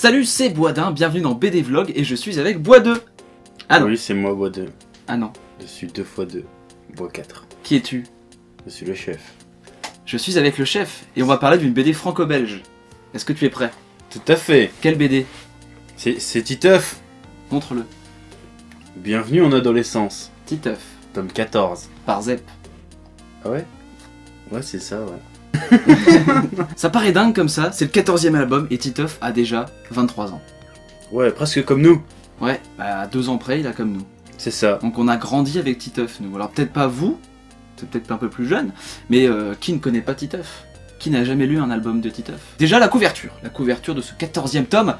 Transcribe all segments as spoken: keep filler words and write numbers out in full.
Salut, c'est Boisdin, bienvenue dans B D Vlog et je suis avec Bois deux. Ah non. Oui, c'est moi Bois deux. Ah non. Je suis deux fois deux, Bois quatre. Qui es-tu? Je suis le chef. Je suis avec le chef et on va parler d'une B D franco-belge. Est-ce que tu es prêt? Tout à fait. Quelle B D? C'est Titeuf. Montre-le. Bienvenue en adolescence. Titeuf. Tome quatorze. Par Zep. Ah ouais? Ouais, c'est ça, ouais. Ça paraît dingue comme ça, c'est le quatorzième album et Titeuf a déjà vingt-trois ans. Ouais, presque comme nous. Ouais, bah à deux ans près, il a comme nous. C'est ça. Donc on a grandi avec Titeuf, nous. Alors peut-être pas vous, c'est peut-être un peu plus jeune, mais euh, qui ne connaît pas Titeuf? Qui n'a jamais lu un album de Titeuf? Déjà la couverture, la couverture de ce quatorzième tome,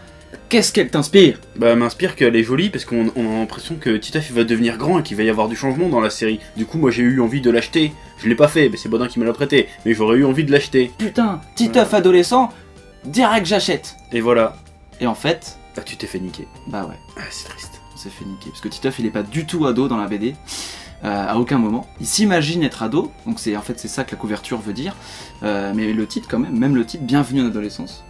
qu'est-ce qu'elle t'inspire? Bah m'inspire qu'elle est jolie parce qu'on a l'impression que Titeuf il va devenir grand et qu'il va y avoir du changement dans la série. Du coup moi j'ai eu envie de l'acheter, je l'ai pas fait, mais c'est Boisdin qui me l'a prêté, mais j'aurais eu envie de l'acheter. Putain, Titeuf ouais. Adolescent, direct j'achète. Et voilà. Et en fait... Bah tu t'es fait niquer. Bah ouais. Ah, c'est triste. On s'est fait niquer, parce que Titeuf il est pas du tout ado dans la B D. Euh, à aucun moment. Il s'imagine être ado, donc c'est en fait c'est ça que la couverture veut dire, euh, mais le titre quand même, même le titre, bienvenue en adolescence.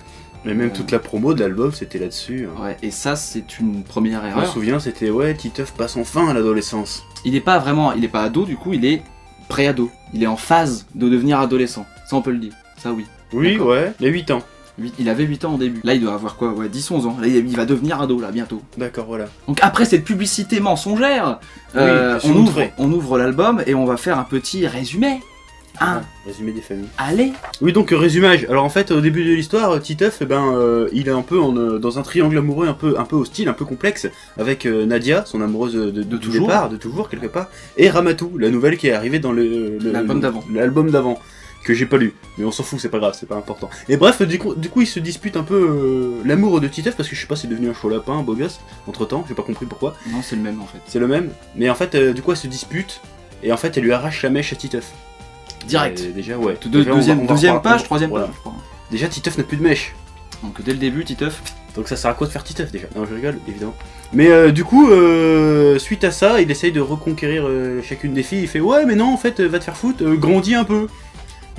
Mais même euh... toute la promo de l'album c'était là-dessus. Hein. Ouais, et ça c'est une première erreur. Je me souviens c'était ouais, Titeuf passe enfin à l'adolescence. Il est pas vraiment, il est pas ado du coup, il est pré-ado. Il est en phase de devenir adolescent, ça on peut le dire, ça oui. Oui ouais, il a huit ans. Il avait huit ans au début. Là, il doit avoir quoi? Ouais, dix onze ans. Là, il va devenir ado, là, bientôt. D'accord, voilà. Donc, après cette publicité mensongère, oui, euh, on, ouvre, on ouvre l'album et on va faire un petit résumé. Hein, ouais, résumé des familles. Allez. Oui, donc, résumage. Alors, en fait, au début de l'histoire, Titeuf, eh ben, euh, il est un peu en, euh, dans un triangle amoureux un peu, un peu hostile, un peu complexe, avec euh, Nadia, son amoureuse de, de, de toujours. Départ, de toujours, quelque part, et Ramatou, la nouvelle qui est arrivée dans l'album d'avant. L'album d'avant. Que j'ai pas lu, mais on s'en fout, c'est pas grave, c'est pas important. Et bref, du coup, du coup ils se disputent un peu euh, l'amour de Titeuf, parce que je sais pas, c'est devenu un chaud lapin, un beau gosse, entre temps, j'ai pas compris pourquoi. Non, c'est le même en fait. C'est le même, mais en fait, euh, du coup, elle se dispute, et en fait, elle lui arrache la mèche à Titeuf. Direct. Et déjà, ouais. Deux, déjà, deuxième on va, on va deuxième page, troisième page, je crois. Déjà, Titeuf n'a plus de mèche. Donc dès le début, Titeuf. Donc ça sert à quoi de faire Titeuf déjà? Non, je rigole, évidemment. Mais euh, du coup, euh, suite à ça, il essaye de reconquérir euh, chacune des filles, il fait ouais, mais non, en fait, va te faire foutre, euh, grandis un peu.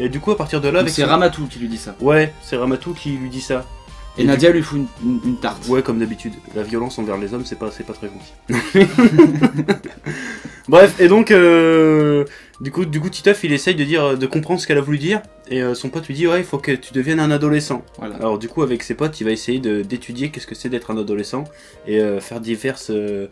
Et du coup, à partir de là... C'est son... Ramatou qui lui dit ça. Ouais, c'est Ramatou qui lui dit ça. Et, et Nadia coup... lui fout une, une, une tarte. Ouais, comme d'habitude. La violence envers les hommes, c'est pas, pas très gentil. Bref, et donc... Euh... Du coup, du coup, Titeuf, il essaye de dire, de comprendre ce qu'elle a voulu dire. Et euh, son pote lui dit, ouais, il faut que tu deviennes un adolescent. Voilà. Alors du coup, avec ses potes, il va essayer d'étudier qu'est-ce que c'est d'être un adolescent. Et euh, faire diverses euh,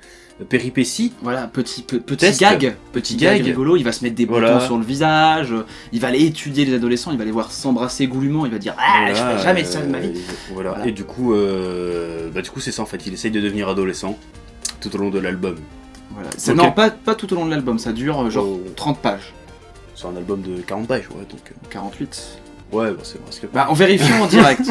péripéties. Voilà, petit, pe, petit gag. Petit gag rigolo, il va se mettre des voilà. boutons sur le visage. Il va aller étudier les adolescents, il va les voir s'embrasser goulûment. Il va dire, ah, voilà, je fais jamais ça de ma vie. Et, voilà. voilà, et du coup, euh, bah, du coup, c'est ça en fait. Il essaye de devenir adolescent tout au long de l'album. Voilà. Ça, okay. Non, pas, pas tout au long de l'album, ça dure genre oh. trente pages. C'est un album de quarante pages, ouais, donc... quarante-huit. Ouais, bah c'est presque pas... Bah, on vérifie en direct.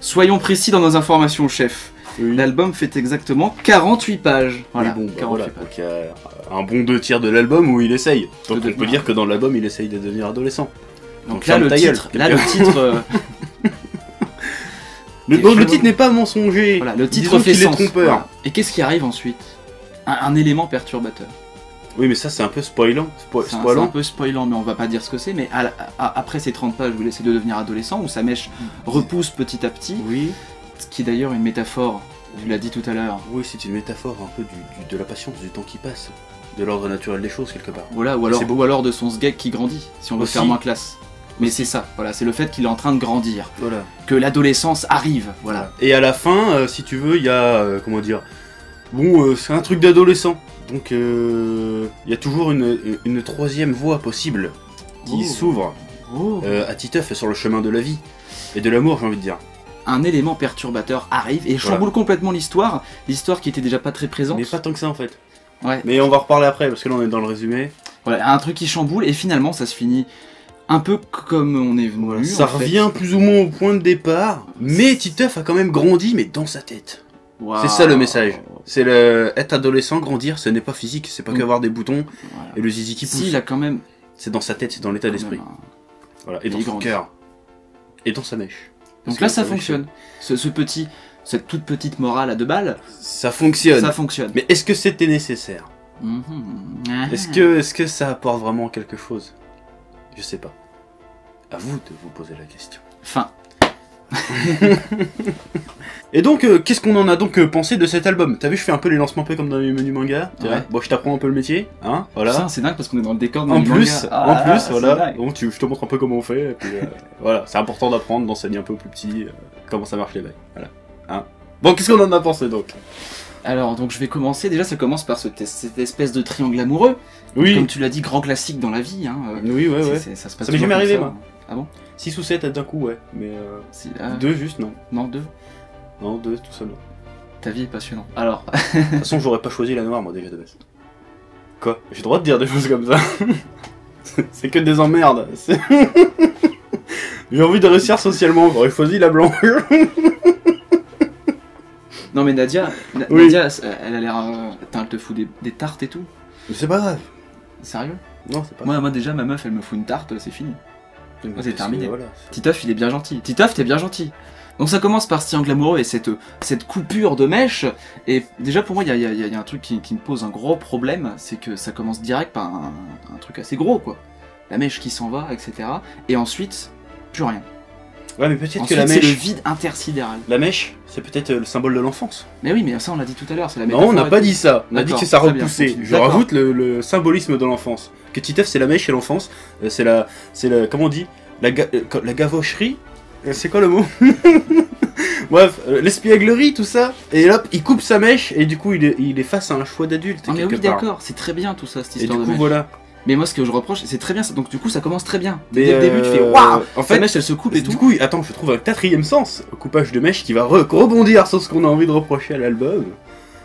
Soyons précis dans nos informations, chef. Oui. L'album fait exactement quarante-huit pages. Voilà, oui, bon, bah, quarante-huit voilà. Pages. Donc il y a un bon deux tiers de l'album où il essaye. Donc de on peut dire que dans l'album, il essaye de devenir adolescent. Donc, donc là, le titre, gueule, là, le titre... Euh... le, non, le titre n'est pas mensonger. Voilà, le titre fait sens. Trompeur. Voilà. Et qu'est-ce qui arrive ensuite? Un, un élément perturbateur. Oui, mais ça, c'est un peu spoilant. Spo c'est un, un peu spoilant, mais on va pas dire ce que c'est. Mais à, à, après ces trente pages, vous laissez de devenir adolescent, où sa mèche repousse petit à petit. Oui. Ce qui est d'ailleurs une métaphore, tu l'as dit tout à l'heure. Oui, c'est une métaphore un peu du, du, de la patience, du temps qui passe, de l'ordre naturel des choses, quelque part. Voilà, ou alors, ou alors de son sgeg qui grandit, si on veut aussi faire moins classe. Mais c'est ça, voilà, c'est le fait qu'il est en train de grandir. Voilà. Que l'adolescence arrive, voilà. Et à la fin, euh, si tu veux, il y a, euh, comment dire... Bon, euh, c'est un truc d'adolescent, donc il euh, y a toujours une, une, une troisième voie possible qui oh. s'ouvre oh. euh, à Titeuf sur le chemin de la vie et de l'amour, j'ai envie de dire. Un élément perturbateur arrive et chamboule voilà. complètement l'histoire, l'histoire qui était déjà pas très présente. Mais pas tant que ça en fait. Ouais. Mais on va reparler après parce que là on est dans le résumé. Voilà, un truc qui chamboule et finalement ça se finit un peu comme on est venu. Voilà, ça revient fait. plus ou moins au point de départ, mais Titeuf a quand même grandi, mais dans sa tête. Wow. C'est ça le message. C'est le être adolescent, grandir, ce n'est pas physique, c'est pas mmh. qu'avoir des boutons voilà. et le zizi qui pousse. Si, il a quand même. C'est dans sa tête, c'est dans l'état d'esprit. Un... Voilà, et, et dans son cœur. Et dans sa mèche. Parce Donc là, ça fonctionne. Ce, ce petit, cette toute petite morale à deux balles. Ça fonctionne. Ça fonctionne. Mais est-ce que c'était nécessaire? mmh. ah. Est-ce que, est-ce que ça apporte vraiment quelque chose? Je sais pas. À vous de vous poser la question. Fin. Et donc, euh, qu'est-ce qu'on en a donc euh, pensé de cet album? T'as vu, je fais un peu les lancements un peu comme dans les menus manga. Ouais. Bon, je t'apprends un peu le métier, hein, voilà. C'est dingue parce qu'on est dans le décor de en plus, ah, en plus, ah, voilà. Donc, tu, je te montre un peu comment on fait. Et puis, euh, voilà, c'est important d'apprendre, d'enseigner un peu plus petit euh, comment ça marche les bails. Voilà. Hein. Bon, qu'est-ce qu'on en a pensé donc? Alors, donc je vais commencer. Déjà, ça commence par ce, cette espèce de triangle amoureux. Oui. Comme tu l'as dit, grand classique dans la vie. Hein. Euh, oui, ouais, ouais. Ça se passe. Ça m'est jamais arrivé, moi. Ah bon? six ou sept d'un coup, ouais. Mais euh, euh... deux juste, non. Non, deux. Non, deux, tout seul. Ta vie est passionnante. Alors. De toute façon, j'aurais pas choisi la noire, moi, déjà de base. Quoi? J'ai le droit de dire des choses comme ça. C'est que des emmerdes. J'ai envie de réussir socialement. J'aurais choisi la blanche. Non, mais Nadia, oui. Nadia, elle a l'air. Euh, elle te fout des, des tartes et tout. Mais c'est pas grave. Sérieux? Non, c'est pas grave. Moi, moi, déjà, ma meuf, elle me fout une tarte, c'est fini. Moi, c'est terminé. Voilà, Titeuf, il est bien gentil. Titeuf, t'es bien gentil. Donc, ça commence par ce triangle amoureux et cette, cette coupure de mèche. Et déjà, pour moi, il y, y, y a un truc qui, qui me pose un gros problème, c'est que ça commence direct par un, un truc assez gros, quoi. La mèche qui s'en va, et cetera. Et ensuite, plus rien. Ouais, mais peut-être que la mèche. C'est le vide intersidéral. La mèche, c'est peut-être le symbole de l'enfance. Mais oui, mais ça, on l'a dit tout à l'heure, c'est la mèche. Non, on n'a pas dit ça. On a dit que ça repoussait. Je rajoute le, le symbolisme de l'enfance. Que Titeuf, c'est la mèche et l'enfance. C'est la, c'est la, comment on dit, la, ga, la gavocherie. C'est quoi le mot? Bref, l'espièglerie, tout ça. Et hop, il coupe sa mèche et du coup, il est, il est face à un choix d'adulte. Ah, mais oui, d'accord. C'est très bien tout ça, cette histoire de mèche. Et du coup, voilà. Mais moi, ce que je reproche, c'est très bien. Donc, du coup, ça commence très bien. Dès le euh... début, tu fais waouh! En fait, la mèche, elle se coupe et tout. Du coup, attends, je trouve un quatrième sens au coupage de mèche qui va re rebondir sur ce qu'on a envie de reprocher à l'album.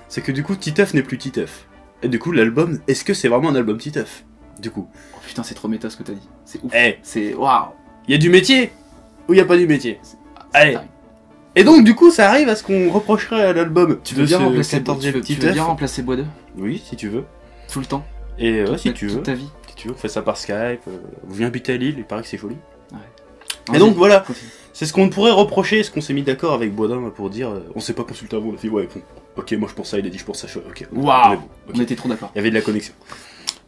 C'est que du coup, Titeuf n'est plus Titeuf. Et du coup, l'album, est-ce que c'est vraiment un album Titeuf? Du coup. Oh putain, c'est trop méta ce que t'as dit. C'est ouf. Hey. C'est waouh! Il y a du métier ou il n'y a pas du métier? Allez! Dingue. Et donc, du coup, ça arrive à ce qu'on reprocherait à l'album. Tu, tu veux bien remplacer Bois deux? Oui, si tu veux. Tout le temps. Et ouais, si tu veux. Toute ta vie. Si tu veux, on fait ça par Skype. Euh, vous venez habiter à Lille, il paraît que c'est joli. Ouais. Et donc voilà, c'est ce qu'on pourrait reprocher, ce qu'on s'est mis d'accord avec Boisdin pour dire. Euh, on s'est pas consulté avant, on a dit ouais, bon, ok, moi je pense ça, il a dit je pense ça, je... ok. Waouh, okay. On était trop d'accord. Il y avait de la connexion.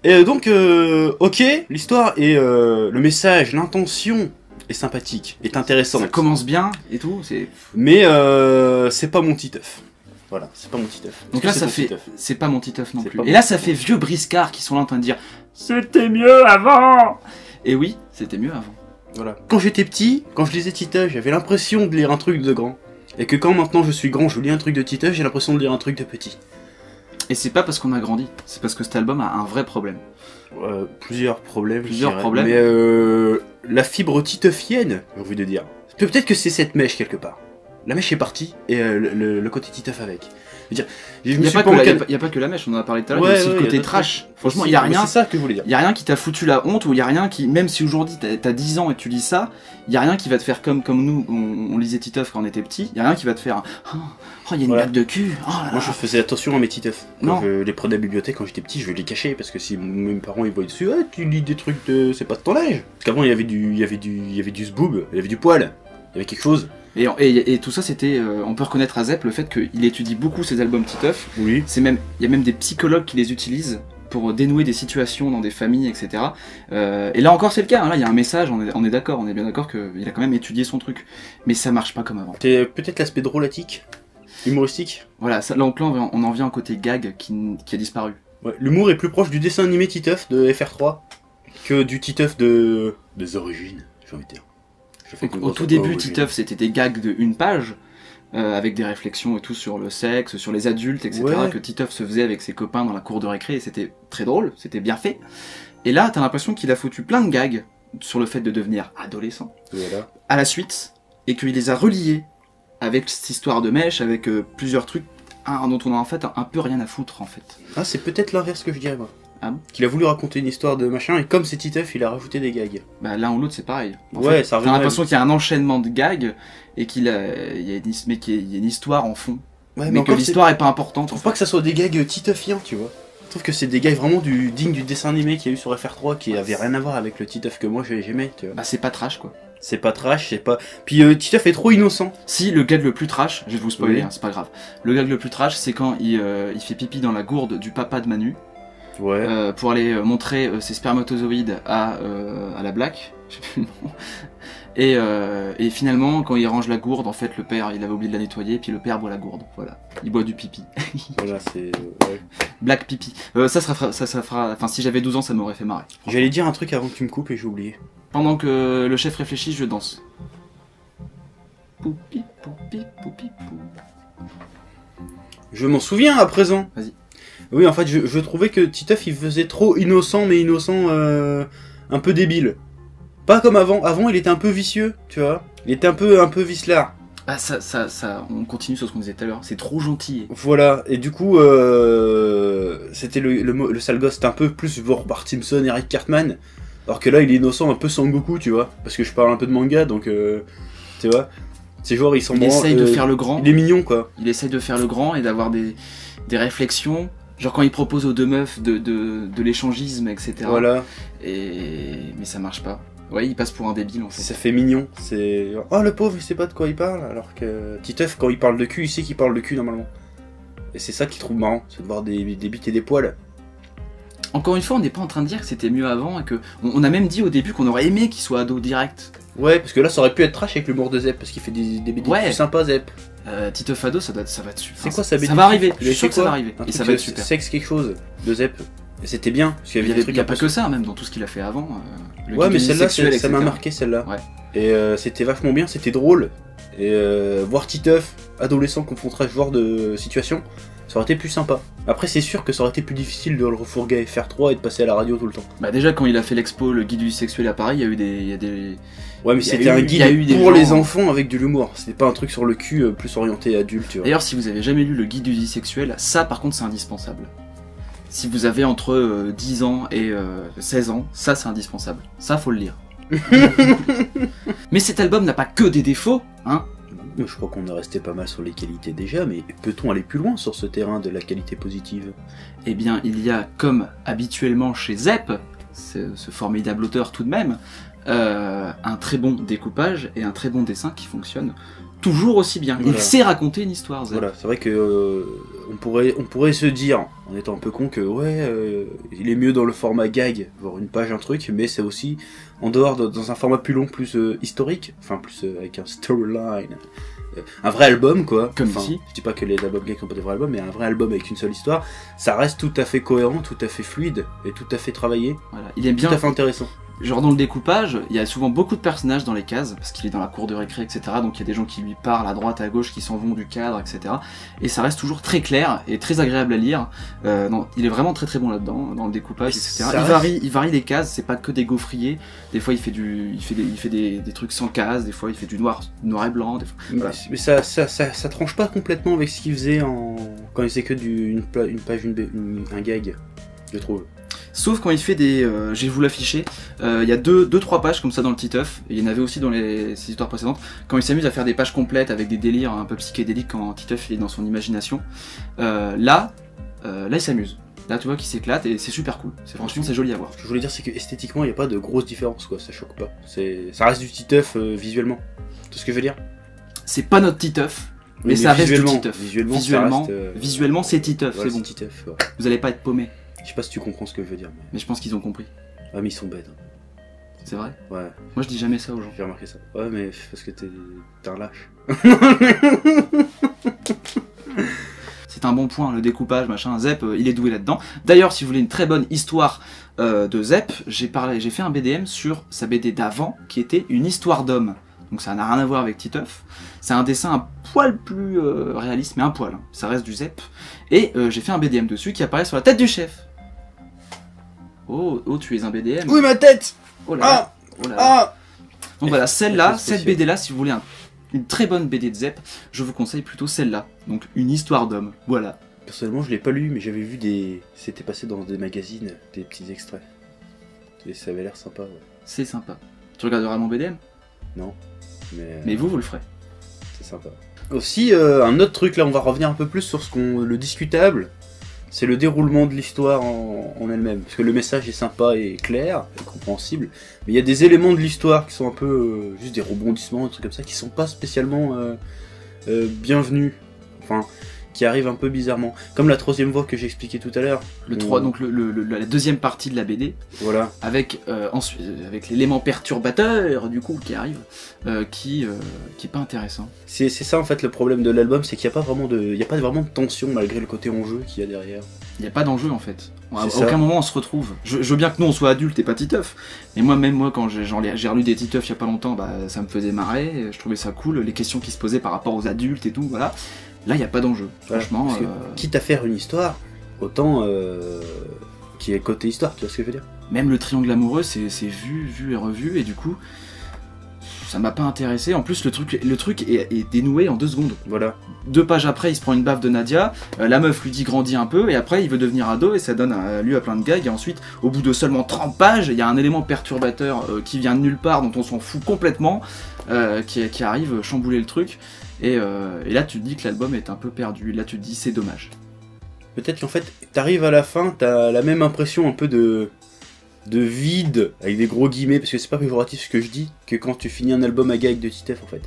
Et donc, euh, ok, l'histoire et euh, le message, l'intention est sympathique, est intéressante. Ça commence bien et tout, c'est. Mais euh, c'est pas mon Titeuf. Voilà, c'est pas mon Titeuf. Donc là, ça fait. C'est pas mon Titeuf non plus. Et là, ça fait vieux briscards qui sont là en train de dire c'était mieux avant! Et oui, c'était mieux avant. Voilà. Quand j'étais petit, quand je lisais Titeuf, j'avais l'impression de lire un truc de grand. Et que quand maintenant je suis grand, je lis un truc de Titeuf, j'ai l'impression de lire un truc de petit. Et c'est pas parce qu'on a grandi, c'est parce que cet album a un vrai problème. Euh, plusieurs problèmes. Plusieurs problèmes. Mais euh, la fibre titeufienne, j'ai envie de dire. Peut-être que c'est cette mèche quelque part. La mèche est partie, et euh, le, le, le côté Titeuf avec. Il n'y a, a, a pas que la mèche, on en a parlé tout à l'heure, mais aussi le côté trash. Franchement, il n'y a rien. C'est ça que je voulais dire. Il n'y a rien qui t'a foutu la honte, ou il n'y a rien qui, même si aujourd'hui t'as as dix ans et tu lis ça, il n'y a rien qui va te faire comme, comme nous, on, on lisait Titeuf quand on était petit, il n'y a rien qui va te faire oh, il oh, y a une voilà. Nappe de cul. Oh, là, là. Moi je faisais attention à mes Titeuf. Quand je les prenais à la bibliothèque quand j'étais petit, je les cachais, parce que si mes parents ils voient dessus, ah, tu lis des trucs de. C'est pas de ton âge. Parce qu'avant il y avait du, y avait du, y avait du zboob, il y avait du poil, il y avait quelque chose. Et, et, et tout ça, c'était. Euh, on peut reconnaître à Zep le fait qu'il étudie beaucoup ses albums Titeuf. Oui. C'est même, il y a même des psychologues qui les utilisent pour dénouer des situations dans des familles, et cetera. Euh, et là encore, c'est le cas. Hein, là, il y a un message. On est, on est d'accord. On est bien d'accord qu'il a quand même étudié son truc. Mais ça marche pas comme avant. C'est peut-être l'aspect drôlatique, humoristique. Voilà. Ça, là, on, on en vient au côté gag qui, qui a disparu. Ouais, l'humour est plus proche du dessin animé Titeuf de F R trois que du Titeuf de des origines. J'ai envie de dire. Au tout début, Titeuf, c'était des gags de une page, euh, avec des réflexions et tout sur le sexe, sur les adultes, et cetera. Ouais. Que Titeuf se faisait avec ses copains dans la cour de récré, et c'était très drôle, c'était bien fait. Et là, t'as l'impression qu'il a foutu plein de gags sur le fait de devenir adolescent. Voilà. À la suite, et qu'il les a reliés avec cette histoire de mèche, avec euh, plusieurs trucs hein, dont on a en fait un, un peu rien à foutre en fait. Ah, c'est peut-être l'inverse que je dirais moi. Ah bon? Qu'il a voulu raconter une histoire de machin, et comme c'est Titeuf, il a rajouté des gags. Bah l'un ou l'autre, c'est pareil. En ouais, fait, ça revient. J'ai l'impression qu'il y a un enchaînement de gags, et qu'il a... y a une... mais qu'il y a une histoire en fond. Ouais, mais, mais que l'histoire est... est pas importante. Je trouve en fait. Pas que ça soit des gags titeufiens, tu vois. Je trouve que c'est des gags vraiment du... dignes du dessin animé qu'il y a eu sur F R trois, qui ouais, avait rien à voir avec le Titeuf que moi j'aimais, tu vois. Bah c'est pas trash, quoi. C'est pas trash, c'est pas... Puis euh, Titeuf est trop innocent. Si, le gag le plus trash, je vais vous spoiler, oui. Hein, c'est pas grave. Le gag le plus trash, c'est quand il, euh, il fait pipi dans la gourde du papa de Manu. Ouais. Euh, pour aller euh, montrer euh, ses spermatozoïdes à, euh, à la Black, bon. Et, euh, et finalement, quand il range la gourde, en fait, le père, il avait oublié de la nettoyer, puis le père boit la gourde, voilà. Il boit du pipi. Voilà, c'est... Ouais. Black pipi. Euh, ça sera... Ça, ça fera... Enfin, si j'avais douze ans, ça m'aurait fait marrer. J'allais dire un truc avant que tu me coupes et j'ai oublié. Pendant que le chef réfléchit, je danse. Poupi, poupi, poupi, pou. Je m'en souviens à présent. Vas-y. Oui, en fait, je, je trouvais que Titeuf, il faisait trop innocent, mais innocent euh, un peu débile. Pas comme avant. Avant, il était un peu vicieux, tu vois. Il était un peu, un peu vicelard. Ah, ça, ça, ça, on continue sur ce qu'on disait tout à l'heure. C'est trop gentil. Voilà. Et du coup, euh, c'était le, le, le sale gosse. C'était un peu plus voir Bart Simpson, Eric Cartman. Alors que là, il est innocent, un peu sans Goku, tu vois. Parce que je parle un peu de manga, donc, euh, tu vois. Ces joueurs, ils sont bons. Il essaye euh, de faire le grand. Il est mignon, quoi. Il essaye de faire le grand et d'avoir des, des réflexions. Genre quand il propose aux deux meufs de, de, de l'échangisme, et cetera. Voilà. Et... Mais ça marche pas. Ouais, il passe pour un débile en fait. Ça fait mignon. C'est. Oh le pauvre, il sait pas de quoi il parle. Alors que Titeuf, quand il parle de cul, il sait qu'il parle de cul normalement. Et c'est ça qu'il trouve marrant, c'est de voir des, des bites et des poils. Encore une fois, on n'est pas en train de dire que c'était mieux avant et que. On a même dit au début qu'on aurait aimé qu'il soit ado direct. Ouais, parce que là ça aurait pu être trash avec l'humour de Zep, parce qu'il fait des, des B D ouais. Plus sympas Zep. Euh, Titeuf ado, ça, doit, ça va être super. C'est quoi sa B D? Ça va arriver, je suis sûr que ça va arriver. Et ça va être super. Sexe quelque chose de Zep. Et c'était bien, parce qu'il y avait des trucs. Il n'y a pas que ça, même dans tout ce qu'il a fait avant. Euh, le ouais, mais celle-là, ça m'a marqué celle-là. Ouais. Et euh, c'était vachement bien, c'était drôle. Et euh, voir Titeuf, adolescent, confronté à ce genre de situation, ça aurait été plus sympa. Après, c'est sûr que ça aurait été plus difficile de le refourguer F R trois et de passer à la radio tout le temps. Bah, déjà, quand il a fait l'expo, le guide du sexuel à Paris, il y a eu des. Y a des... Ouais, mais c'était un guide pour gens... les enfants avec de l'humour. C'était pas un truc sur le cul euh, plus orienté adulte. D'ailleurs, si vous avez jamais lu le guide du sexuel, ça par contre c'est indispensable. Si vous avez entre euh, dix ans et euh, seize ans, ça c'est indispensable. Ça faut le lire. Mais cet album n'a pas que des défauts, hein. Je crois qu'on est resté pas mal sur les qualités déjà, mais peut-on aller plus loin sur ce terrain de la qualité positive? Eh bien, il y a, comme habituellement chez Zep, ce, ce formidable auteur tout de même, Euh, un très bon découpage et un très bon dessin qui fonctionne toujours aussi bien. Voilà. Il sait raconter une histoire. Zep. Voilà, c'est vrai que euh, on pourrait, on pourrait se dire, en étant un peu con, que ouais, euh, il est mieux dans le format gag, voir une page, un truc, mais c'est aussi en dehors de, dans un format plus long, plus euh, historique, enfin plus euh, avec un storyline, euh, un vrai album quoi. Comme enfin, ici. Je dis pas que les albums gags sont pas des vrais albums, mais un vrai album avec une seule histoire, ça reste tout à fait cohérent, tout à fait fluide et tout à fait travaillé. Voilà, il est bien, tout à fait intéressant. Genre dans le découpage, il y a souvent beaucoup de personnages dans les cases, parce qu'il est dans la cour de récré, et cetera. Donc il y a des gens qui lui parlent à droite, à gauche, qui s'en vont du cadre, et cetera. Et ça reste toujours très clair et très agréable à lire. Euh, non, il est vraiment très très bon là-dedans, dans le découpage, et cetera. Il varie, il varie les cases, c'est pas que des gaufriers. Des fois il fait du, il fait des, il fait des, des trucs sans cases, des fois il fait du noir, noir et blanc. Des fois, voilà. Mais, mais ça, ça, ça, ça tranche pas complètement avec ce qu'il faisait en quand il faisait que du, une, pla... une page, une, une, un gag, je trouve. Sauf quand il fait des... Euh, je vais vous l'afficher. Euh, il y a deux, deux, trois pages comme ça dans le Titeuf. Il y en avait aussi dans les, ses histoires précédentes. Quand il s'amuse à faire des pages complètes avec des délires un peu psychédéliques quand Titeuf il est dans son imagination. Euh, là, euh, là il s'amuse. Là tu vois qu'il s'éclate et c'est super cool. Franchement c'est joli à voir. Ce que je voulais dire c'est que esthétiquement il n'y a pas de grosse différence quoi. Ça choque pas. Ça reste du Titeuf euh, visuellement. Tout ce que je veux dire. C'est pas notre Titeuf. Mais, mais ça reste du Titeuf. Visuellement, visuellement, euh... visuellement c'est Titeuf. Voilà, c'est bon. Titeuf, ouais. Vous allez pas être paumé. Je sais pas si tu comprends ce que je veux dire. Mais, mais je pense qu'ils ont compris. Ah mais ils sont bêtes. Hein. C'est vrai? Ouais. Moi je dis jamais ça aux gens. J'ai remarqué ça. Ouais mais parce que t'es un lâche. C'est un bon point, le découpage, machin. Zep, euh, il est doué là-dedans. D'ailleurs, si vous voulez une très bonne histoire euh, de Zep, j'ai parlé, j'ai fait un B D M sur sa B D d'avant, qui était une histoire d'homme. Donc ça n'a rien à voir avec Titeuf. C'est un dessin un poil plus euh, réaliste, mais un poil. Hein. Ça reste du Zep. Et euh, j'ai fait un B D M dessus qui apparaît sur la tête du chef. Oh, oh tu es un B D M. Oui, ma tête. Oh là, ah, là. Oh là, ah. Là. Donc voilà, celle-là, cette B D-là, si vous voulez un, une très bonne B D de Zep, je vous conseille plutôt celle-là. Donc une histoire d'homme, voilà. Personnellement, je ne l'ai pas lu, mais j'avais vu des... C'était passé dans des magazines, des petits extraits. Et ça avait l'air sympa. Ouais. C'est sympa. Tu regarderas mon B D M? Non. Mais, euh... mais vous, vous le ferez. C'est sympa. Aussi, euh, un autre truc, là, on va revenir un peu plus sur ce qu'on le discutable, c'est le déroulement de l'histoire en, en elle-même. Parce que le message est sympa et clair, et compréhensible, mais il y a des éléments de l'histoire qui sont un peu euh, juste des rebondissements, des trucs comme ça, qui sont pas spécialement euh, euh, bienvenus. Enfin, qui arrive un peu bizarrement. Comme la troisième voix que j'expliquais tout à l'heure. Le trois, donc le, le, le, la deuxième partie de la B D. Voilà. Avec, euh, avec l'élément perturbateur, du coup, qui arrive, euh, qui, euh, qui est pas intéressant. C'est ça, en fait, le problème de l'album, c'est qu'il n'y a pas vraiment de, il y a pas vraiment de tension, malgré le côté enjeu qu'il y a derrière. Il n'y a pas d'enjeu, en fait. À aucun ça. moment on se retrouve. Je, je veux bien que nous on soit adultes et pas Titeuf, mais moi même moi quand j'ai relu des Titeuf il y a pas longtemps, bah, ça me faisait marrer, je trouvais ça cool, les questions qui se posaient par rapport aux adultes et tout, voilà. Là il n'y a pas d'enjeu, voilà, franchement. Euh... Quitte à faire une histoire, autant euh, qui est côté histoire, tu vois ce que je veux dire. Même le triangle amoureux c'est vu, vu et revu, et du coup ça m'a pas intéressé. En plus le truc, le truc est, est dénoué en deux secondes. Voilà. Deux pages après il se prend une baffe de Nadia, euh, la meuf lui dit grandit un peu, et après il veut devenir ado et ça donne euh, lieu à plein de gags, et ensuite au bout de seulement trente pages il y a un élément perturbateur euh, qui vient de nulle part, dont on s'en fout complètement, euh, qui, qui arrive chambouler le truc, et, euh, et là tu te dis que l'album est un peu perdu, là tu te dis c'est dommage. Peut-être qu'en fait t'arrives à la fin, t'as la même impression un peu de... de vide, avec des gros guillemets, parce que c'est pas péjoratif ce que je dis, que quand tu finis un album à gag de Titeuf, en fait.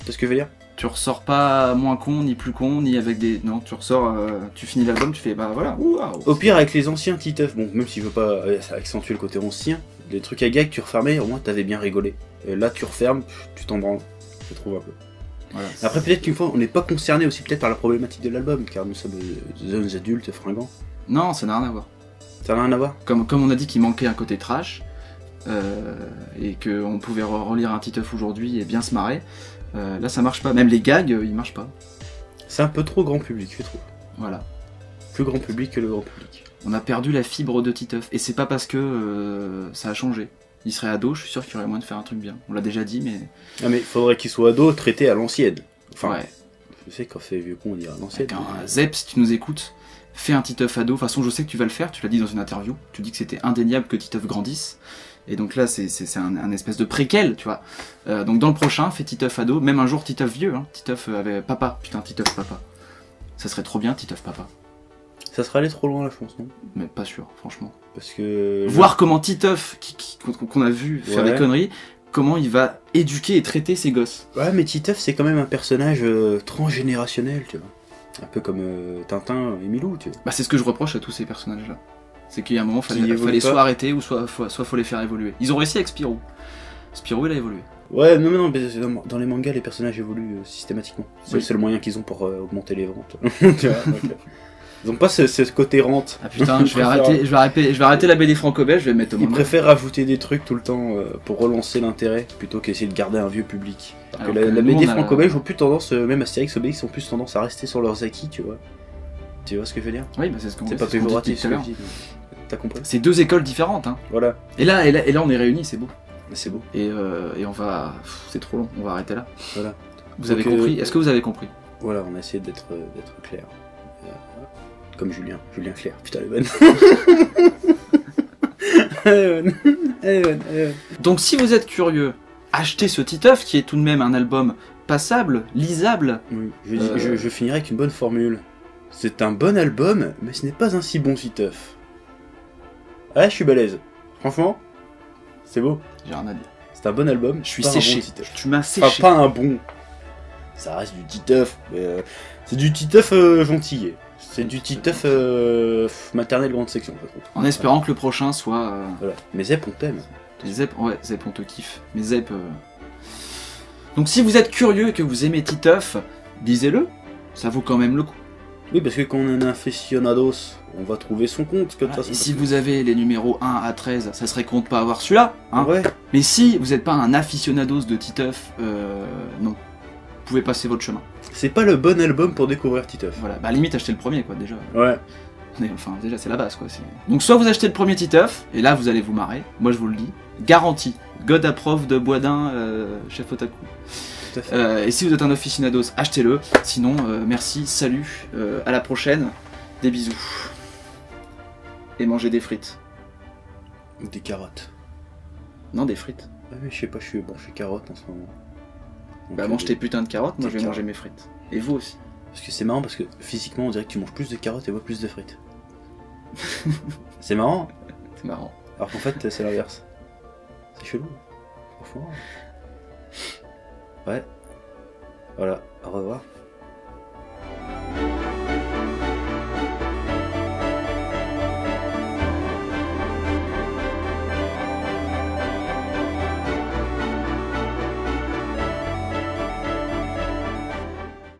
Tu vois ce que je veux dire? Tu ressors pas moins con, ni plus con, ni avec des... Non, tu ressors, euh, tu finis l'album, tu fais, bah voilà, wow. Au pire, avec les anciens Titeuf, bon, même si je veux pas euh, accentuer le côté ancien, les trucs à gag, tu refermais, au moins t'avais bien rigolé. Et là, tu refermes, tu t'en branles, je trouve un peu. Voilà. Après, peut-être qu'une fois, on n'est pas concerné aussi peut-être par la problématique de l'album, car nous sommes des jeunes adultes fringants. Non, ça n'a rien à voir. Ça n'a rien à voir. Comme, comme on a dit qu'il manquait un côté trash, euh, et qu'on pouvait re relire un Titeuf aujourd'hui et bien se marrer, euh, là ça marche pas. Même les gags, euh, ils marchent pas. C'est un peu trop grand public, je trouve. Voilà. Plus grand public que le grand public. On a perdu la fibre de Titeuf, et c'est pas parce que euh, ça a changé. Il serait ado, je suis sûr qu'il y aurait moyen de faire un truc bien. On l'a déjà dit, mais... Ah mais faudrait qu'il soit ado, traité à l'ancienne. Enfin, ouais. Je sais, quand c'est vieux con, on dirait à l'ancienne. Mais... Zep, si tu nous écoutes... Fais un Titeuf ado, de toute façon je sais que tu vas le faire, tu l'as dit dans une interview, tu dis que c'était indéniable que Titeuf grandisse, et donc là c'est un, un espèce de préquel, tu vois. Euh, donc dans le prochain, fais Titeuf ado, même un jour Titeuf vieux, hein. Titeuf avec papa, putain Titeuf papa. Ça serait trop bien Titeuf papa. Ça serait allé trop loin la chanson. Mais pas sûr, franchement. Parce que... Voir comment Titeuf, qu'on a vu faire ouais. des conneries, comment il va éduquer et traiter ses gosses. Ouais mais Titeuf c'est quand même un personnage euh, transgénérationnel, tu vois. Un peu comme euh, Tintin et Milou, tu vois. Bah, c'est ce que je reproche à tous ces personnages-là. C'est qu'il y a un moment, il fallait, fallait soit arrêter, ou soit, soit, soit faut les faire évoluer. Ils ont réussi avec Spirou. Spirou, il a évolué. Ouais, non, mais non, mais dans les mangas, les personnages évoluent euh, systématiquement. C'est oui. le seul moyen qu'ils ont pour euh, augmenter les ventes. Tu vois, donc, euh, ils ont pas ce, ce côté rente. Ah putain, je, vais arrêter, je, vais arrêter, je vais arrêter la B D franco-belge, je vais mettre au Ils moment. préfèrent rajouter des trucs tout le temps euh, pour relancer l'intérêt, plutôt qu'essayer de garder un vieux public. Parce que la, que la B D franco-belge a... ont plus tendance, euh, même Astérix, Obélix, ont plus tendance à rester sur leurs acquis, tu vois. Tu vois ce que je veux dire? Oui, bah c'est ce qu'on dit. C'est pas péjoratif ce que je dis. T'as compris? C'est deux écoles différentes, hein. Voilà. Et là, et là, et là on est réunis, c'est beau. C'est beau. Et, euh, et on va... C'est trop long, on va arrêter là. Voilà. Vous Donc avez euh... compris? Est-ce que vous avez compris? Voilà, on a essayé d'être d'être clair. Comme Julien, Julien Clerc, putain elle est bonne. Donc si vous êtes curieux, achetez ce Titeuf qui est tout de même un album passable, lisable. Oui, je, euh... je, je finirai avec une bonne formule. C'est un bon album, mais ce n'est pas un si bon Titeuf. Ah, je suis balèze. Franchement, c'est beau. J'ai rien à dire. C'est un bon album, je suis séché. Bon tu m'as séché. Enfin, pas un bon. Ça reste du Titeuf, mais euh, c'est du Titeuf euh, gentil. C'est du Titeuf euh, maternelle grande section, je trouve. En espérant voilà. que le prochain soit... Euh... Voilà. Mais Zep, on t'aime. Zep, ouais, Zep, on te kiffe. Mais Zep... Euh... Donc si vous êtes curieux et que vous aimez Titeuf, lisez-le. Ça vaut quand même le coup. Oui, parce que quand on est un aficionados, on va trouver son compte. Comme voilà. ça, et si vous avez les numéros un à treize, ça serait con de pas avoir celui-là. Hein. Ouais. Mais si vous n'êtes pas un aficionados de Titeuf, euh, non. Vous pouvez passer votre chemin. C'est pas le bon album pour découvrir Titeuf. Voilà, bah limite achetez le premier quoi déjà. Ouais. Mais, enfin déjà c'est la base quoi. Donc soit vous achetez le premier Titeuf, et là vous allez vous marrer, moi je vous le dis, garantie. God approve de Boisdin, euh, chef otaku. Tout à fait. Euh, et si vous êtes un aficionados, achetez-le. Sinon, euh, merci, salut, euh, à la prochaine, des bisous. Et mangez des frites. Ou des carottes. Non, des frites. Ouais, mais je sais pas, je suis branché carottes en ce moment. Bah mange tes putains de carottes, moi je vais manger mes frites. Et vous aussi. Parce que c'est marrant parce que physiquement on dirait que tu manges plus de carottes et moi plus de frites. C'est marrant. C'est marrant. Alors qu'en fait c'est l'inverse. C'est chelou. Franchement. Ouais. Voilà, au revoir.